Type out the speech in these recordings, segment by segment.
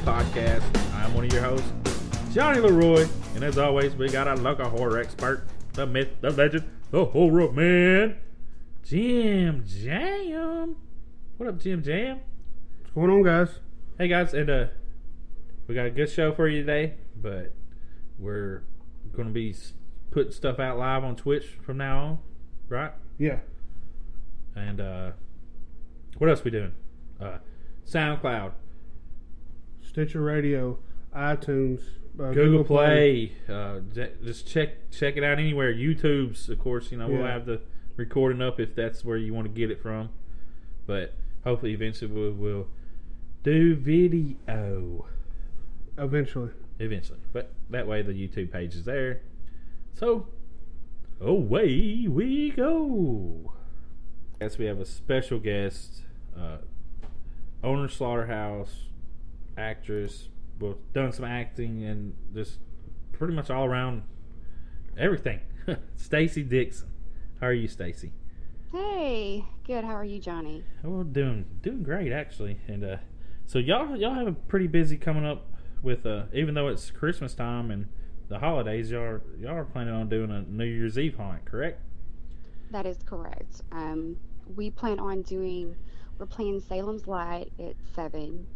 Podcast. I'm one of your hosts, Johnny Leroy, and as always, we got our local horror expert, the myth, the legend, the horror man, Jim Jam. What up, Jim Jam? What's going on, guys? Hey, guys, and we got a good show for you today, but we're going to be putting stuff out live on Twitch from now on, right? Yeah. And what else we doing? SoundCloud, Stitcher Radio, iTunes, Google Play. Just check it out anywhere. YouTube's, of course. You know, we'll have the recording up if that's where you want to get it from. But hopefully, eventually, we'll do video. Eventually. But that way, the YouTube page is there. So away we go. Yes, we have a special guest. Owner of Slaughterhouse, actress, well, done some acting and just pretty much all around everything. Stacey Dixon. How are you, Stacey? Hey, good. How are you, Johnny? Oh, doing great actually. And so y'all have a pretty busy coming up with even though it's Christmas time and the holidays, y'all are planning on doing a New Year's Eve haunt, correct? That is correct. We plan on doing. We're playing Salem's Lot at 7,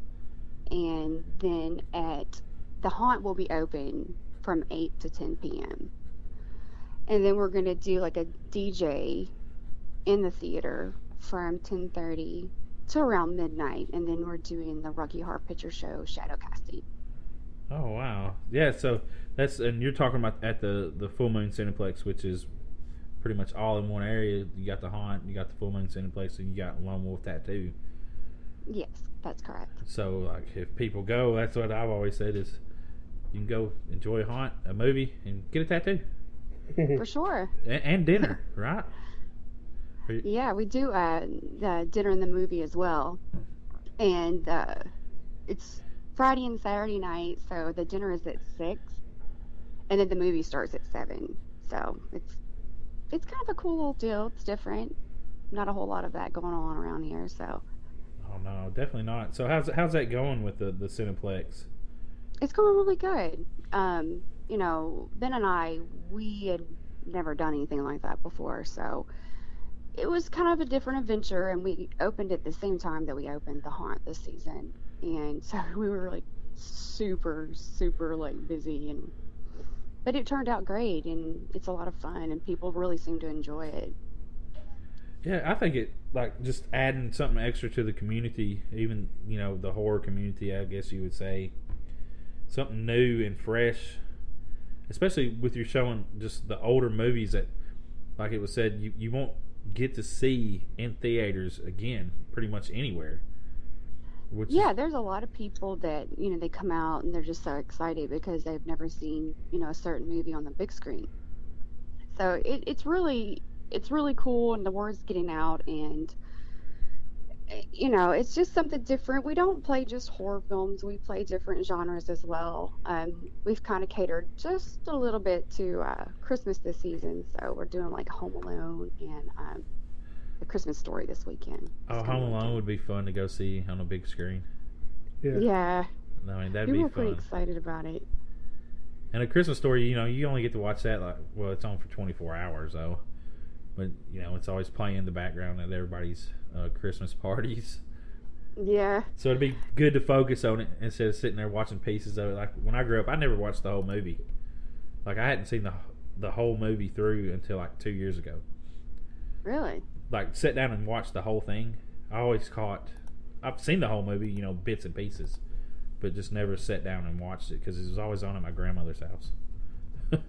and then at the haunt will be open from 8 to 10 p.m. And then we're going to do like a DJ in the theater from 10:30 to around midnight, and then we're doing the Rocky Horror Picture Show shadow casting. Oh wow, yeah. So that's, and you're talking about at the Full Moon Cineplex, which is pretty much all in one area. You got the haunt, you got the Full Moon Cineplex, and you got Lone Wolf Tattoo. Yes, that's correct. So, like, if people go, that's what I've always said is, you can go enjoy a haunt, a movie, and get a tattoo. For sure. And dinner, right? Yeah, we do the dinner and the movie as well, and it's Friday and Saturday night, so the dinner is at 6, and then the movie starts at 7. So it's kind of a cool deal. It's different. Not a whole lot of that going on around here, so. Oh no, definitely not. So how's that going with the Cineplex? It's going really good. You know, Ben and I, we had never done anything like that before, so it was kind of a different adventure, and we opened at the same time that we opened the haunt this season, and so we were like super, super like busy and. But it turned out great, and it's a lot of fun, and people really seem to enjoy it. Yeah, I think it, like, just adding something extra to the community, even, you know, the horror community, I guess you would say. Something new and fresh, especially with you showing just the older movies that, like it was said, you won't get to see in theaters again pretty much anywhere. Which yeah, there's a lot of people that, you know, they come out and they're just so excited because they've never seen, you know, a certain movie on the big screen. So it's really cool, and the word's getting out, and, you know, it's just something different. We don't play just horror films. We play different genres as well. We've kind of catered just a little bit to Christmas this season. So we're doing like Home Alone and The Christmas Story this weekend. Oh, Home Alone would be fun to go see on a big screen. Yeah. I mean, that'd be fun. We were pretty excited about it. And A Christmas Story, you know, you only get to watch that, like, well, it's on for 24 hours, though. But, you know, it's always playing in the background at everybody's Christmas parties. Yeah. So it'd be good to focus on it instead of sitting there watching pieces of it. Like, when I grew up, I never watched the whole movie. Like, I hadn't seen the whole movie through until, like, 2 years ago. Really? Like, sit down and watch the whole thing. I've seen the whole movie, you know, bits and pieces, but just never sat down and watched it because it was always on at my grandmother's house.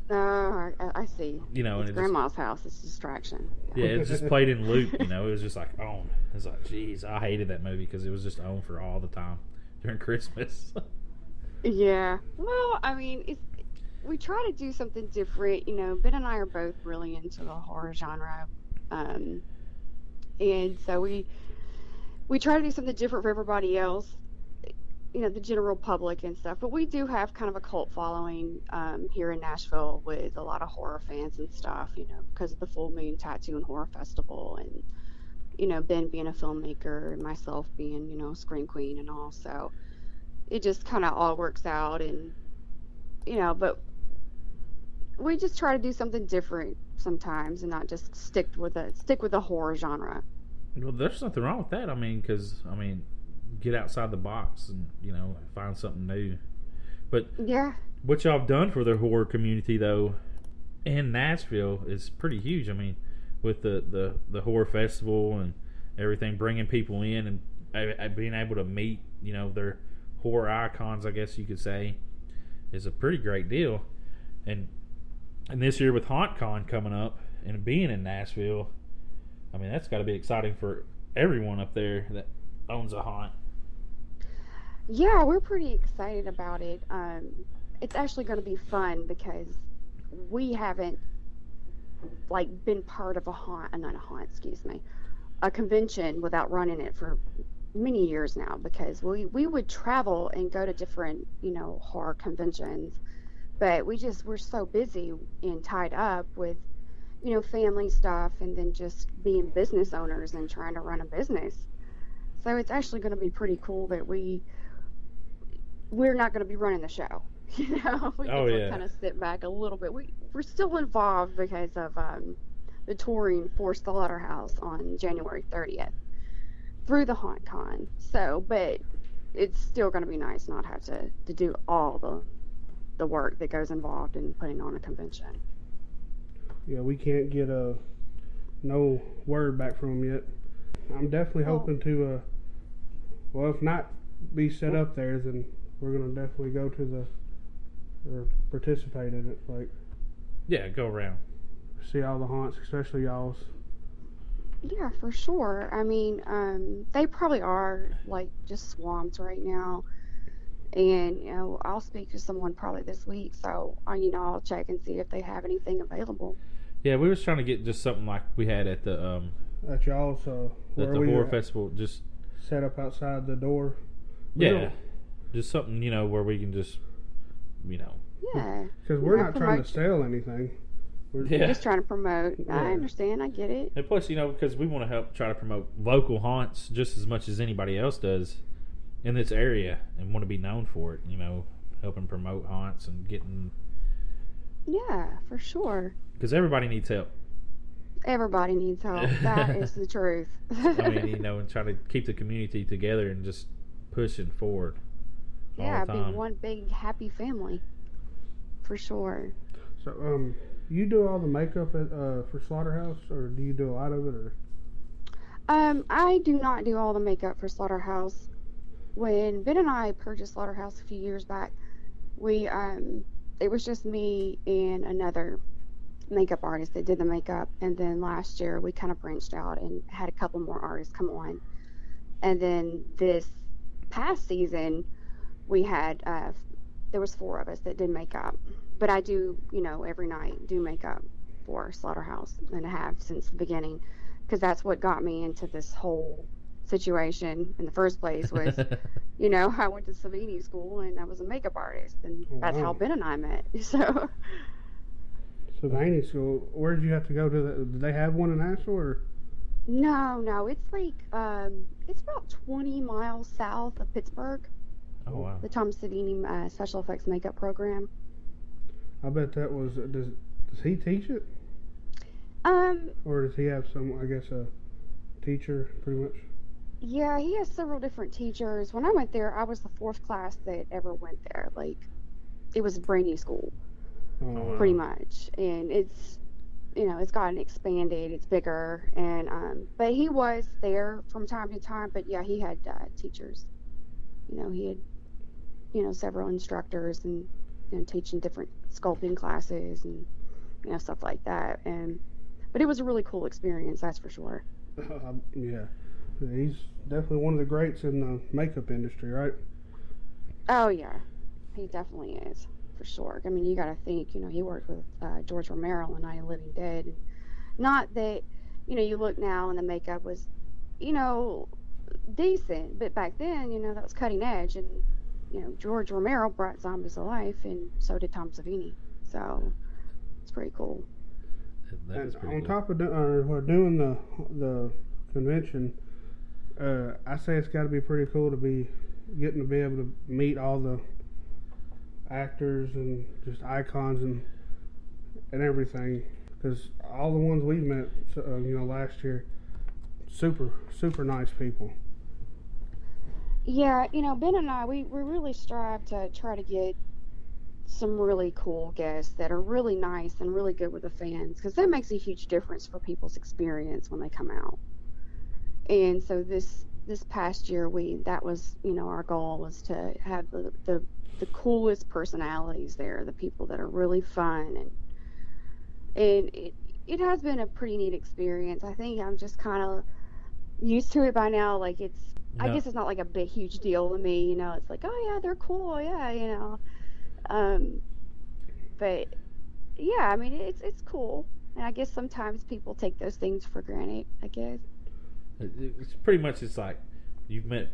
Oh, I see. You know, it's grandma's house. It's a distraction. Yeah, it just played in loop. You know, it was just like on. It was like, geez, I hated that movie because it was just on for all the time during Christmas. Yeah. Well, I mean, we try to do something different. You know, Ben and I are both really into the horror genre. And so we try to do something different for everybody else, you know, the general public and stuff. But we do have kind of a cult following here in Nashville with a lot of horror fans and stuff, you know, because of the Full Moon Tattoo and Horror Festival, and, you know, Ben being a filmmaker and myself being, you know, a screen queen and all. So it just kind of all works out. And, you know, but we just try to do something different sometimes and not just stick with the horror genre. Well, there's nothing wrong with that. I mean, because, I mean, get outside the box and, you know, find something new. But yeah, what y'all have done for the horror community, though, in Nashville is pretty huge. I mean, with the horror festival and everything, bringing people in and being able to meet, you know, their horror icons, I guess you could say, is a pretty great deal. And this year with HauntCon coming up and being in Nashville, I mean, that's got to be exciting for everyone up there that owns a haunt. Yeah, we're pretty excited about it. It's actually going to be fun because we haven't, like, been part of a convention without running it for many years now, because we would travel and go to different, you know, horror conventions, but we're so busy and tied up with, you know, family stuff and then just being business owners and trying to run a business. So it's actually going to be pretty cool that we're not going to be running the show, you know. We can kind of sit back a little bit. We're still involved because of the touring for Slaughterhouse on January 30th through the HauntCon. So, but it's still going to be nice not have to do all the work that goes involved in putting on a convention. Yeah, we can't get no word back from them yet. I'm definitely hoping to. Well, if not be set up there, then we're gonna definitely go to or participate in it. Like, yeah, go around, see all the haunts, especially y'all's. Yeah, for sure. I mean, they probably are like just swamped right now, and you know, I'll speak to someone probably this week, so you know, I'll check and see if they have anything available. Yeah, we was trying to get just something like we had at the y'all's at the horror festival, just set up outside the door. Yeah, just something, you know, where we can just, you know. Yeah. Because we're not trying to sell anything. We're just trying to promote. Yeah. I understand. I get it. And plus, you know, because we want to help try to promote local haunts just as much as anybody else does in this area and want to be known for it, you know, helping promote haunts and getting. Yeah, for sure. Because everybody needs help. Everybody needs help. That is the truth. I mean, you know, and trying to keep the community together and just pushing forward. Yeah, be one big happy family, for sure. So, you do all the makeup for Slaughterhouse, or do you do a lot of it, or? I do not do all the makeup for Slaughterhouse. When Ben and I purchased Slaughterhouse a few years back, we it was just me and another makeup artist that did the makeup, and then last year we kind of branched out and had a couple more artists come on, and then this past season we had there was four of us that did makeup. But I do, you know, every night do makeup for Slaughterhouse, and I have since the beginning, because that's what got me into this whole situation in the first place was you know, I went to Savini School and I was a makeup artist, and that's how Ben and I met. So Savini School, where did you have to go to did they have one in Nashville, or? No, it's like it's about 20 miles south of Pittsburgh. Oh, wow. The Tom Savini special effects makeup program. I bet that was. Does he teach it? Or does he have some? I guess a teacher, pretty much. Yeah, he has several different teachers. When I went there, I was the fourth class that ever went there. Like, it was a brand new school, pretty much, and it's. You know, it's gotten expanded, it's bigger, and but he was there from time to time. But yeah, he had teachers. You know, he had, you know, several instructors, and you know, teaching different sculpting classes and, you know, stuff like that. And but it was a really cool experience, that's for sure. Yeah, he's definitely one of the greats in the makeup industry, right? Oh yeah, he definitely is. For sure. I mean, you got to think, you know, he worked with George Romero on Night of the Living Dead. Not that, you know, you look now and the makeup was, you know, decent, but back then, you know, that was cutting edge. And, you know, George Romero brought zombies to life, and so did Tom Savini. So it's pretty cool. Top of doing the convention, I say it's got to be pretty cool to be getting to be able to meet all the actors and just icons and everything, because all the ones we met, you know, last year, super nice people. Yeah, you know, Ben and I, we really strive to try to get some really cool guests that are really nice and really good with the fans, because that makes a huge difference for people's experience when they come out. And so this past year, that was, you know, our goal was to have the coolest personalities there, the people that are really fun, and it has been a pretty neat experience. I think I'm just kind of used to it by now. Like, I guess it's not like a big huge deal to me, you know. It's like, oh yeah, they're cool, yeah, you know. But yeah, I mean, it's cool, and I guess sometimes people take those things for granted. I guess it's pretty much, it's like you've met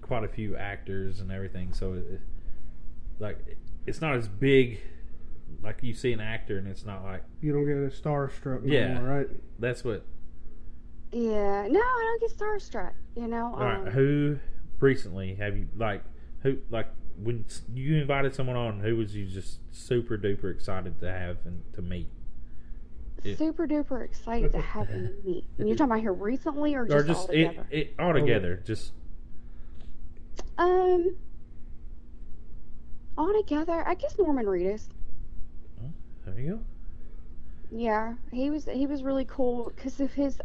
quite a few actors and everything, so it's not as big. Like, you see an actor and it's not like you don't get a starstruck anymore, right? That's what. Yeah, no, I don't get starstruck. You know, all right. Who recently have you when you invited someone on, who was you just super duper excited to have and to meet? Super duper excited to have and meet. And you're talking about here recently, or just all together? It all together, just. All together, I guess Norman Reedus. Oh, there you go. Yeah, he was really cool because of his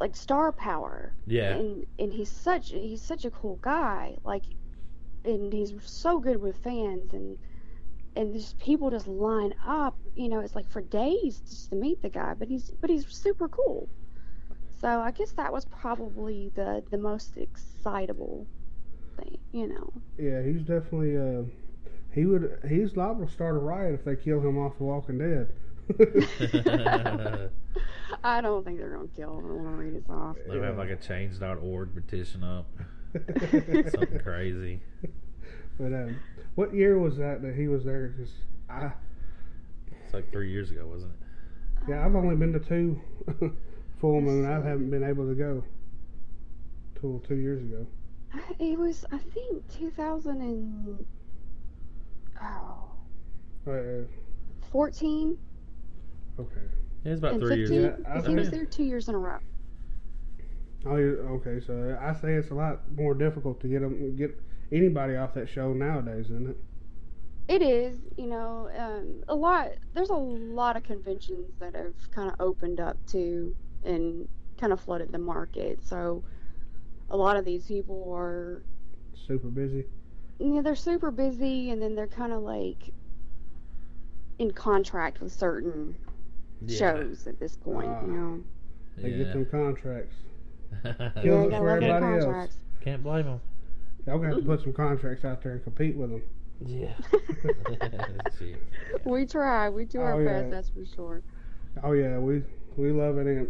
like star power. Yeah. And he's such a cool guy. Like, and he's so good with fans, and just people just line up. You know, it's like for days just to meet the guy. But he's super cool. So I guess that was probably the most excitable thing. You know. Yeah, he's definitely he's liable to start a riot if they kill him off The Walking Dead. I don't think they're going to kill him. I want to read it off. They'll have like a change.org petition up. Something crazy. But what year was that he was there? Cause it's like 3 years ago, wasn't it? Yeah, I've only been to 2 full moon. I haven't been able to go till 2 years ago. It was, I think, 2014. Okay. It was about and 3 years. Yeah, he was there 2 years in a row. Oh, okay. So I say it's a lot more difficult to get anybody off that show nowadays, isn't it? It is. You know, a lot. There's a lot of conventions that have kind of opened up to and kind of flooded the market. So a lot of these people are super busy. Yeah, they're super busy, and then they're kind of like in contract with certain shows at this point. You know, they get them contracts. Kills for everybody else. Can't blame them. Y'all gonna have to put some contracts out there and compete with them. Yeah. We try. We do our best. That's for sure. Oh yeah, we love it. And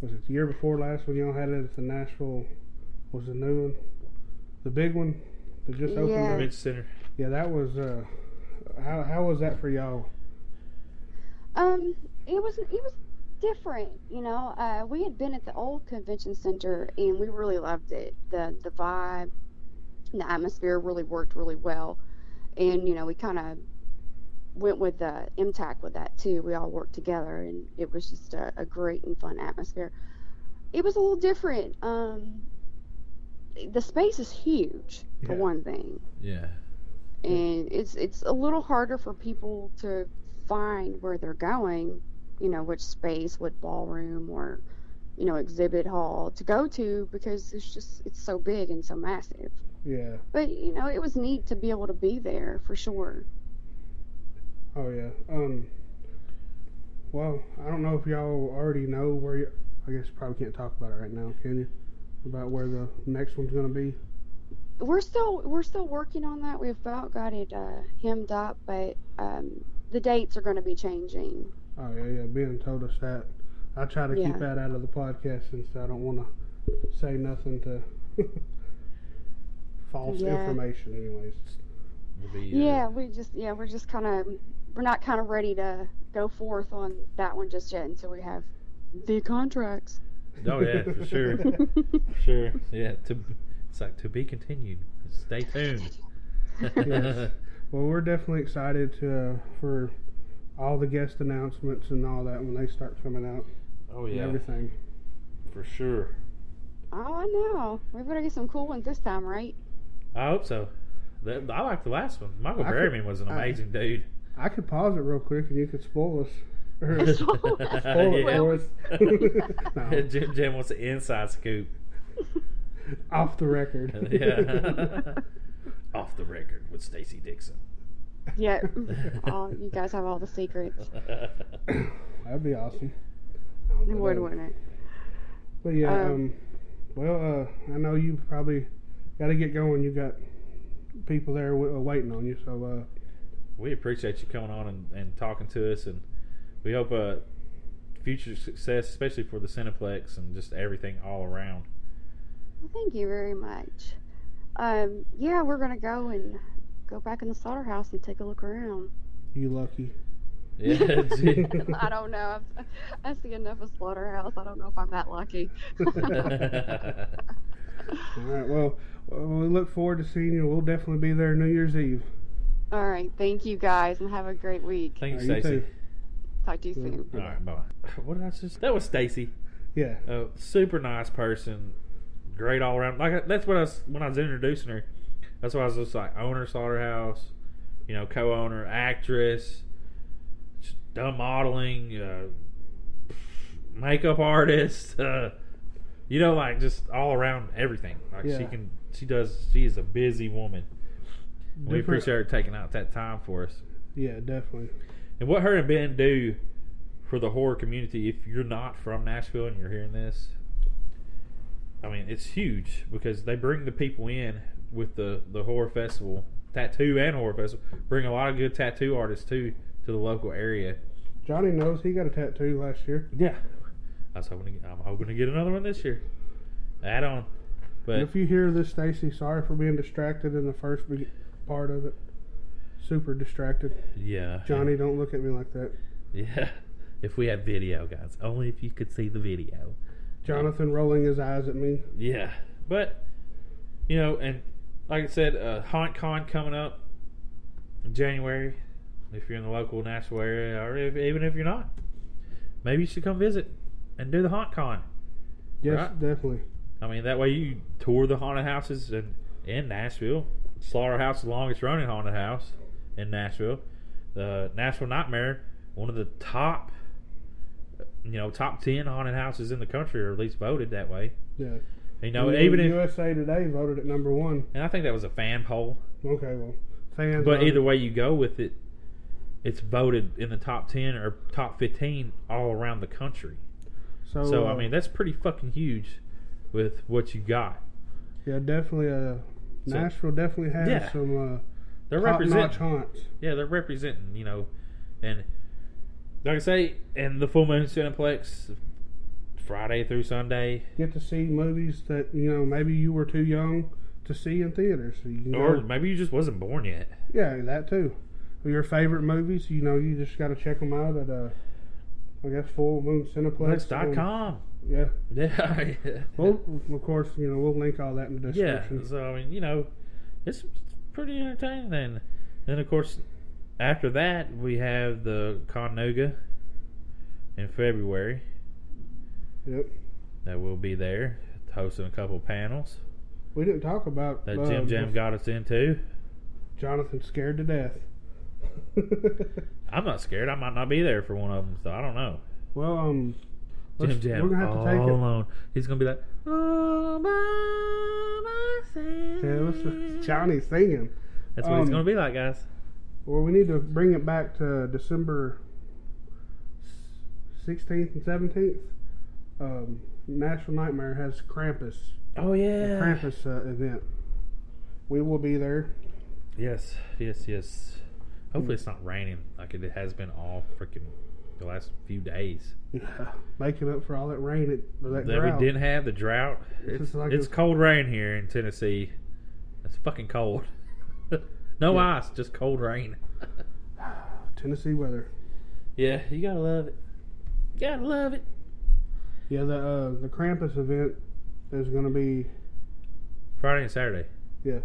was it the year before last when y'all had it at the Nashville? Was the new one, the big one? It just opened the Mid Center. Yeah, that was how was that for y'all? It was different, you know. We had been at the old convention center and we really loved it. The vibe, the atmosphere really worked really well. And you know, we kind of went with the MTAC with that too. We all worked together and it was just a great and fun atmosphere. It was a little different. The space is huge for one thing. Yeah. And it's a little harder for people to find where they're going, you know, which space, what ballroom or, you know, exhibit hall to go to, because it's so big and so massive. Yeah. But, you know, it was neat to be able to be there for sure. Oh yeah. Well, I don't know if y'all already know where I guess you probably can't talk about it right now, can you? About where the next one's gonna be. We're still working on that. We've about got it hemmed up, but the dates are gonna be changing. Oh yeah. Ben told us that. I try to keep that out of the podcast since I don't want to say nothing to false information. Anyways. We're not kind of ready to go forth on that one just yet until we have the contracts. Oh yeah, for sure. Yeah, It's like, to be continued. Stay tuned. Yes. Well, we're definitely excited to, for all the guest announcements and all that when they start coming out. Oh, yeah. Everything. For sure. Oh, I know. We better get some cool ones this time, right? I hope so. I like the last one. Michael Berryman was an amazing dude. I could pause it real quick and you could spoil us. Spoil us. No. Jim Jam wants an inside scoop. Off the record. Yeah. Off the record with Stacey Dixon. Yeah. You guys have all the secrets. That'd be awesome. It would, wouldn't it? But yeah, I know you probably got to get going. You got people there waiting on you, so we appreciate you coming on and talking to us, and we hope future success, especially for the Cineplex and just everything all around. Well, thank you very much. Yeah, we're gonna go back in the slaughterhouse and take a look around. You lucky. Yeah. I don't know. I see enough of Slaughterhouse. I don't know if I'm that lucky. All right. Well, we look forward to seeing you. We'll definitely be there New Year's Eve. All right. Thank you guys, and have a great week. Thanks, Stacey. Talk to you soon. All right. Bye. What did I say? That was Stacey. Yeah. Super nice person. Great all around. Like that's what when I was introducing her. That's why I was just like owner Slaughterhouse, you know, co-owner, actress. Done modeling, makeup artist, like just all around everything. Like she is a busy woman. We appreciate her taking out that time for us. Yeah, definitely. And what her and Ben do for the horror community, if you're not from Nashville and you're hearing this, I mean, it's huge because they bring the people in with the horror festival, tattoo and horror festival, bring a lot of good tattoo artists too, to the local area. Johnny knows, he got a tattoo last year. Yeah, I'm hoping to get another one this year. Add on. But if you hear this, Stacey, sorry for being distracted in the first part of it. Super distracted. Yeah. Johnny, don't look at me like that. Yeah. If we have video, guys, only if you could see the video. Jonathan rolling his eyes at me. Yeah, but and like I said, HauntCon coming up in January. If you're in the local Nashville area, or even if you're not, maybe you should come visit and do the HauntCon. Yes, right? Definitely. I mean, that way you tour the haunted houses in Nashville. Slaughterhouse, the longest running haunted house in Nashville. The Nashville Nightmare, one of the top, top 10 haunted houses in the country, or at least voted that way. Yeah. Even if USA Today voted at number one, and I think that was a fan poll. Okay, well, fans. But either way you go with it, it's voted in the top 10 or top 15 all around the country. So I mean, that's pretty fucking huge with what you got. Yeah, definitely. Nashville definitely has some top-notch haunts. Yeah, they're representing, and like I say, in the Full Moon Cineplex, Friday through Sunday. Get to see movies that, maybe you were too young to see in theaters. Or maybe you just wasn't born yet. Yeah, that too. Your favorite movies, you just got to check them out at, Full Moon Cineplex. .com. Yeah. Yeah. Well, of course, we'll link all that in the description. Yeah, so, it's pretty entertaining. And then, of course, after that, we have the Conuga in February. Yep. That will be there, hosting a couple panels. We didn't talk about that Jim Jam got us into. Jonathan's scared to death. I'm not scared. I might not be there for one of them, so I don't know. Well, Jim Jam, we're gonna have to take it alone. He's gonna be like, "Oh, by myself." Yeah, that's Johnny singing. That's what he's gonna be like, guys. Well, we need to bring it back to December 16th and 17th. Nashville Nightmare has Krampus. Oh yeah, a Krampus event. We will be there. Yes, yes, yes. Hopefully it's not raining like it has been all freaking the last few days. Yeah, making up for all that rain that we didn't have, the drought. It's cold rain here in Tennessee. It's fucking cold. Ice, just cold rain. Tennessee weather. Yeah, you gotta love it. You gotta love it. Yeah, the Krampus event is gonna be Friday and Saturday. Yeah.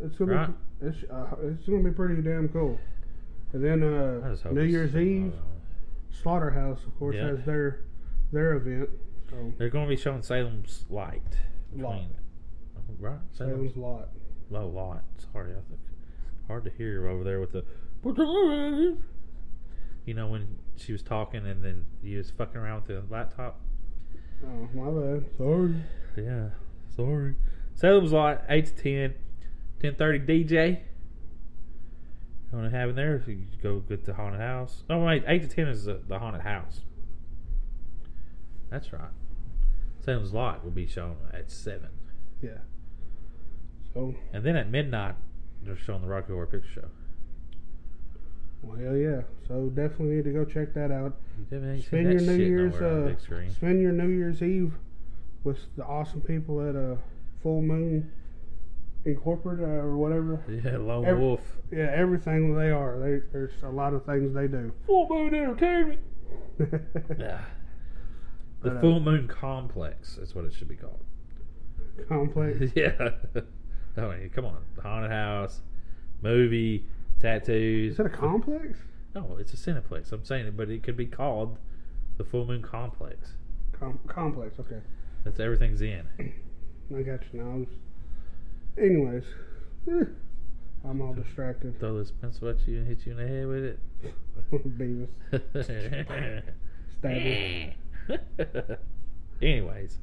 It's gonna right. be it's gonna be pretty damn cool. And then New Year's Eve, Slaughterhouse of course has their event. So they're gonna be showing Salem's Light. Right? Salem's Lot. Low Lot. Sorry, I think hard to hear over there with the you know when she was talking and then you was fucking around with the laptop. Oh, my bad. Sorry. Yeah. Sorry. Salem's Lot, 8 to 10. 10:30 DJ. You want to have in there? You go get the haunted house. Oh wait, 8 to 10 is the haunted house. That's right. Salem's Lot will be shown at 7. Yeah. So. And then at midnight, they're showing the Rocky Horror Picture Show. Well, yeah. So definitely need to go check that out. Spend your New Year's spend your New Year's Eve with the awesome people at Full Moon. Incorporated or whatever. Yeah, Lone Wolf. Yeah, everything they are. There's a lot of things they do. Full Moon Entertainment. Yeah. The Full Moon Complex is what it should be called. Complex? Yeah. Oh, come on. Haunted house, movie, tattoos. Is that a complex? No, it's a cineplex. I'm saying it, but it could be called the Full Moon Complex. Complex, okay. That's everything's in. I got you now. Anyways, I'm all distracted. Throw this pencil at you and hit you in the head with it. Beavis. Stabby. Anyways,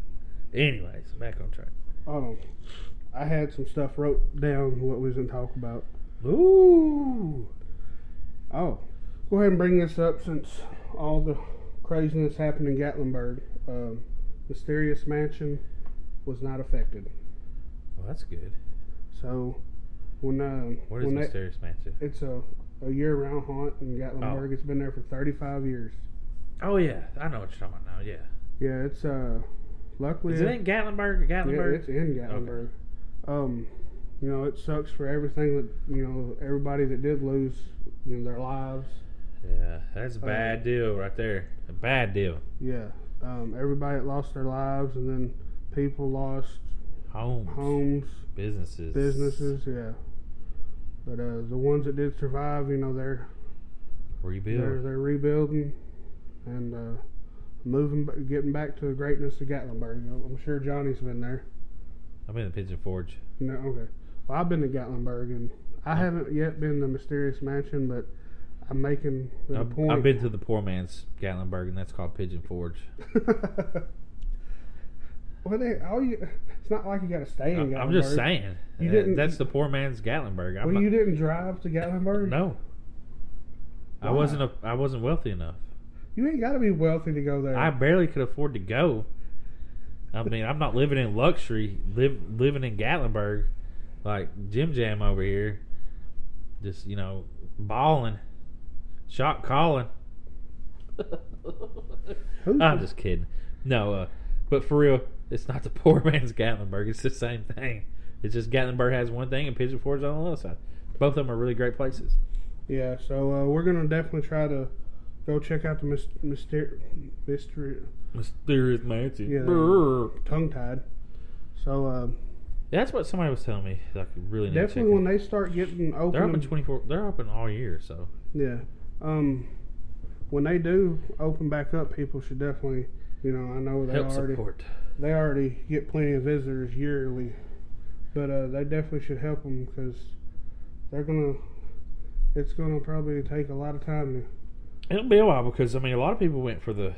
back on track. I had some stuff wrote down what we was going to talk about. Ooh. Oh, go ahead and bring this up since all the craziness happened in Gatlinburg. Mysterious Mansion was not affected. Well, that's good. So, what is Mysterious Mansion? It's a year-round haunt in Gatlinburg. Oh. It's been there for 35 years. Oh yeah, I know what you're talking about now. Yeah. Yeah, it's luckily. Is it in Gatlinburg? Yeah, it's in Gatlinburg. Okay. You know, it sucks for everything that everybody that did lose their lives. Yeah, that's a bad deal right there. A bad deal. Yeah. Everybody that lost their lives, and then people lost. Homes, businesses, yeah. But the ones that did survive, they're rebuilding and getting back to the greatness of Gatlinburg. I'm sure Johnny's been there. I've been to Pigeon Forge. No, okay. Well, I've been to Gatlinburg, and I haven't yet been to Mysterious Mansion, but I'm making a point. I've been to the poor man's Gatlinburg, and that's called Pigeon Forge. Well, it's not like you got to stay in Gatlinburg. I'm just saying. That's the poor man's Gatlinburg. You didn't drive to Gatlinburg? No. Why? I wasn't wealthy enough. You ain't got to be wealthy to go there. I barely could afford to go. I mean, I'm not living in luxury. Living in Gatlinburg, like Jim Jam over here, just balling, shot calling. I'm just kidding. No, but for real. It's not the poor man's Gatlinburg. It's the same thing. It's just Gatlinburg has one thing and Pigeon Forge is on the other side. Both of them are really great places. Yeah, so we're going to definitely try to go check out the Mysterious Mansion. Yeah, tongue-tied. So, that's what somebody was telling me. Like, really need definitely to when out. They start getting open. They're open 24. They're open all year, so. Yeah. When they do open back up, people should definitely, I know they They already get plenty of visitors yearly, but they definitely should help them because it's gonna probably take a lot of time. It'll be a while because a lot of people went for the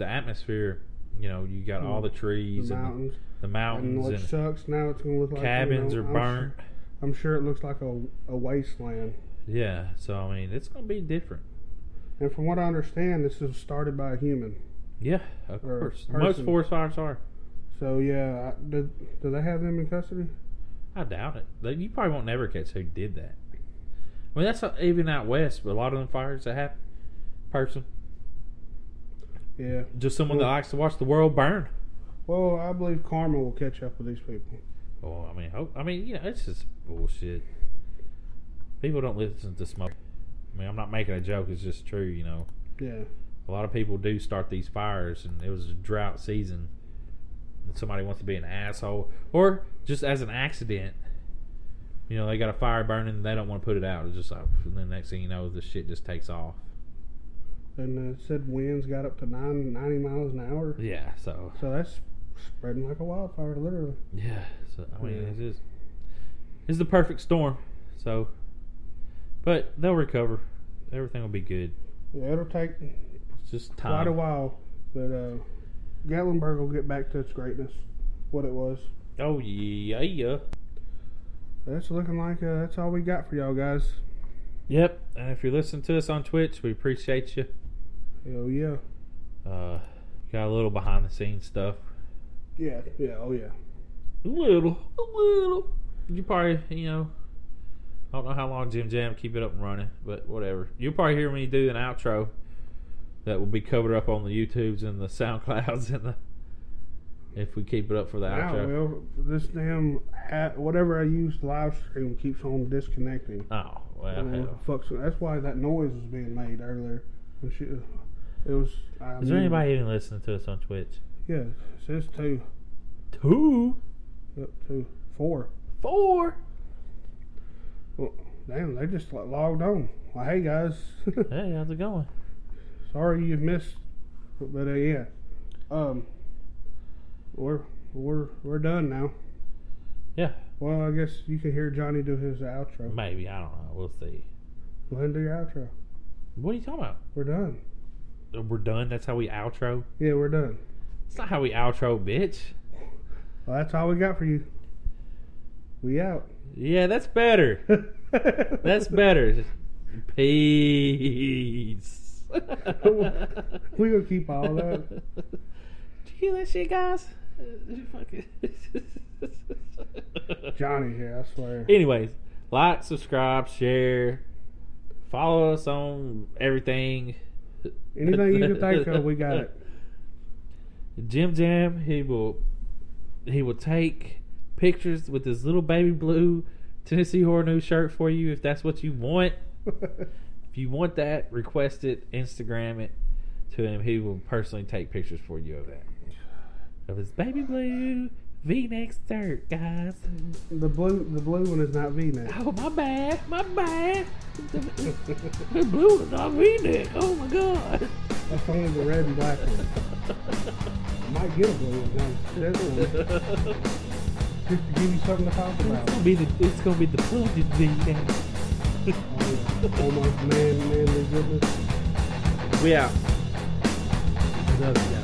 atmosphere. You got all the trees, the mountains, and what sucks now it's gonna look like cabins are burnt. I'm sure it looks like a wasteland. Yeah, so it's gonna be different. And from what I understand, this was started by a human. Yeah, of course. Most forest fires are. So, yeah, do they have them in custody? I doubt it. You probably won't never catch who did that. I mean, that's not, even out west, but a lot of them fires that happen, person. Yeah. Just someone that likes to watch the world burn. Well, I believe karma will catch up with these people. Oh, it's just bullshit. People don't listen to smoke. I'm not making a joke. It's just true, Yeah. A lot of people do start these fires, and it was a drought season. that somebody wants to be an asshole, or just as an accident, you know, they got a fire burning and they don't want to put it out. It's just like, and then next thing you know, the shit just takes off. And it said winds got up to 90 miles an hour. Yeah, so that's spreading like a wildfire, literally. Yeah, so I mean, yeah. It's the perfect storm. So, but they'll recover. Everything will be good. Yeah, it'll take just time. Quite a while, but Gatlinburg will get back to its greatness, what it was. Oh yeah. That's looking like that's all we got for y'all guys. Yep, and if you're listening to us on Twitch, we appreciate you. Hell yeah. Got a little behind the scenes stuff. Yeah, oh yeah. A little. You probably, I don't know how long Jim Jam keep it up and running, but whatever. You'll probably hear me do an outro that will be covered up on the YouTubes and the SoundClouds and the, if we keep it up for the outro. Well, this damn whatever I use live stream keeps on disconnecting. Oh well, that's why that noise was being made earlier. Is there anybody even listening to us on Twitch? Yeah, it says two. Two? Yep, two. Four. Well, damn, they just logged on. Well, hey guys. Hey, how's it going? Sorry you've missed, but yeah. We're done now. Yeah. Well, I guess you can hear Johnny do his outro. Maybe, I don't know. We'll see. Let him do your outro. What are you talking about? We're done. We're done? That's how we outro? Yeah, we're done. That's not how we outro, bitch. Well, that's all we got for you. We out. Yeah, that's better. That's better. Peace. We gonna keep all that. Did you hear that shit, guys? Johnny here, I swear. Anyways, like, subscribe, share, follow us on everything. Anything you can think of, we got it. Jim Jam, he will take pictures with his little baby blue Tennessee Horror News shirt for you if that's what you want. If you want that, request it, Instagram it to him. He will personally take pictures for you of that. Of his baby blue V-neck shirt, guys. The blue one is not V-neck. Oh, my bad. The blue is not V-neck. Oh my god. That's only the red and black one. I might get a blue one. Just to give you something to talk about. It's gonna be the plug-in V-neck. Oh my manly goodness. We out.